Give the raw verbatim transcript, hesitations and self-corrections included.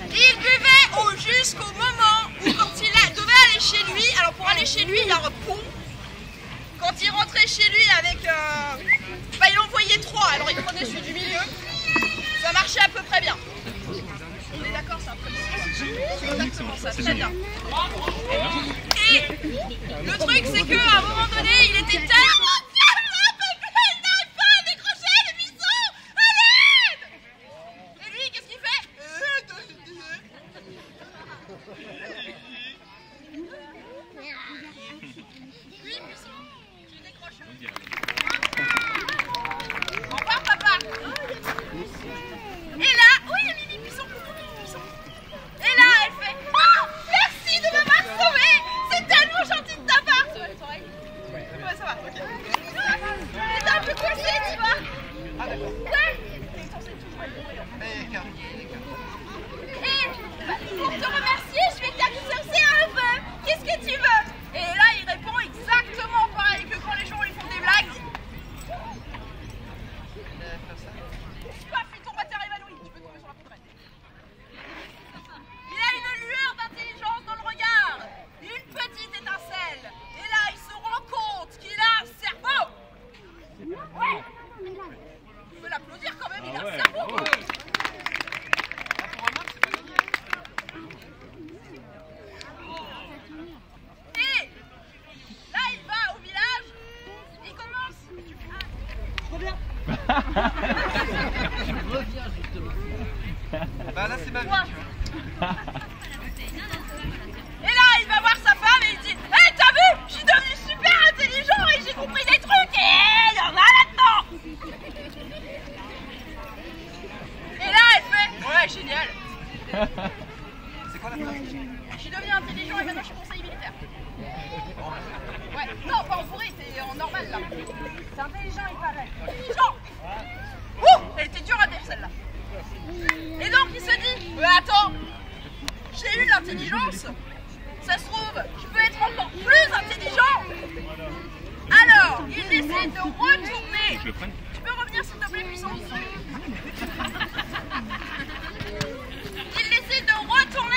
Il buvait jusqu'au moment où, quand il a, devait aller chez lui, alors pour aller chez lui, il a repos. Quand il rentrait chez lui avec... Euh, bah, il envoyait trois, alors il prenait celui du milieu. Ça marchait à peu près bien. On est d'accord, c'est un peu bizarre. Exactement ça, très bien. Et le truc, c'est qu'à un moment donné, il était tellement... Bah là c'est ma vie. Et là il va voir sa femme et il dit: hé, hey, t'as vu, je suis devenu super intelligent et j'ai compris des trucs et il y en a là-dedans. Et là elle fait: ouais, génial. C'est quoi la phrase? Je suis devenu intelligent et maintenant je suis conseiller militaire. Ouais, non pas en pourri, c'est en normal là. C'est intelligent il paraît. Intelligent. Ouh, elle était dure à dire celle-là. Et donc il se dit: mais attends, j'ai eu l'intelligence, ça se trouve, je peux être encore plus intelligent. Alors, il décide de retourner. Tu peux revenir s'il te plaît, puissance? Il décide de retourner